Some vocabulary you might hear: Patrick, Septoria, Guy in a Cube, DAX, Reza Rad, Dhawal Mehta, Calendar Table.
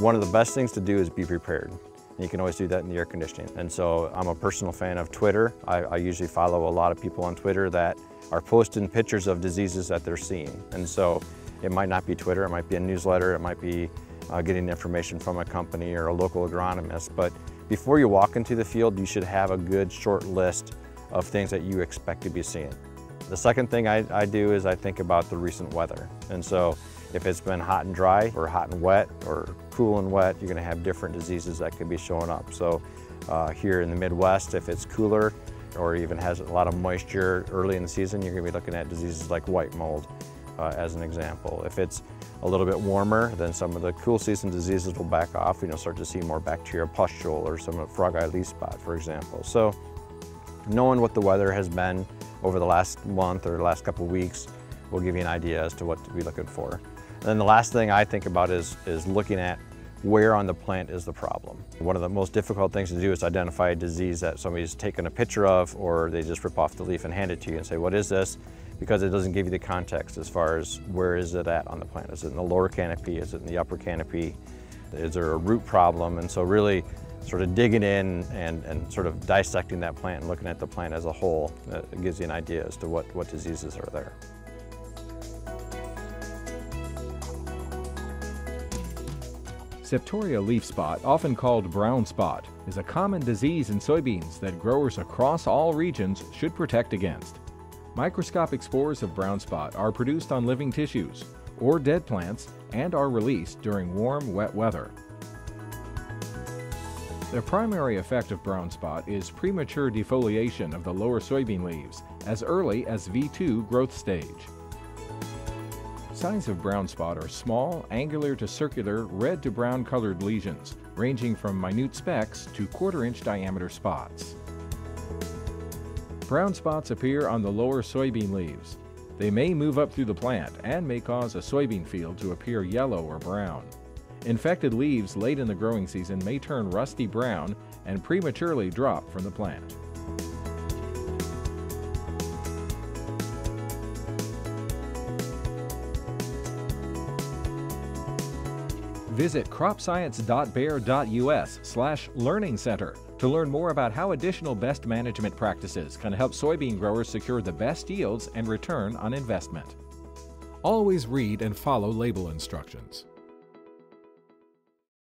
one of the best things to do is be prepared. And you can always do that in the air conditioning. And so I'm a personal fan of Twitter. I usually follow a lot of people on Twitter that are posting pictures of diseases that they're seeing. And so it might not be Twitter, it might be a newsletter, it might be getting information from a company or a local agronomist. But before you walk into the field, you should have a good short list of things that you expect to be seeing. The second thing I do is I think about the recent weather. And so if it's been hot and dry, or hot and wet, or cool and wet, you're gonna have different diseases that could be showing up. So here in the Midwest, if it's cooler, or even has a lot of moisture early in the season, you're gonna be looking at diseases like white mold, as an example. If it's a little bit warmer, then some of the cool season diseases will back off, and you'll start to see more bacteria pustule, or some frog eye leaf spot, for example. So knowing what the weather has been over the last month or the last couple of weeks will give you an idea as to what to be looking for. And then the last thing I think about is looking at where on the plant is the problem. One of the most difficult things to do is identify a disease that somebody's taken a picture of, or they just rip off the leaf and hand it to you and say, what is this? Because it doesn't give you the context as far as where is it at on the plant. Is it in the lower canopy? Is it in the upper canopy? Is there a root problem? And so really sort of digging in and sort of dissecting that plant and looking at the plant as a whole, it gives you an idea as to what diseases are there. Septoria leaf spot, often called brown spot, is a common disease in soybeans that growers across all regions should protect against. Microscopic spores of brown spot are produced on living tissues or dead plants and are released during warm, wet weather. The primary effect of brown spot is premature defoliation of the lower soybean leaves as early as V2 growth stage. Signs of brown spot are small, angular to circular, red to brown colored lesions, ranging from minute specks to quarter-inch diameter spots. Brown spots appear on the lower soybean leaves. They may move up through the plant and may cause a soybean field to appear yellow or brown. Infected leaves late in the growing season may turn rusty brown and prematurely drop from the plant. Visit cropscience.bayer.us/learning center to learn more about how additional best management practices can help soybean growers secure the best yields and return on investment. Always read and follow label instructions.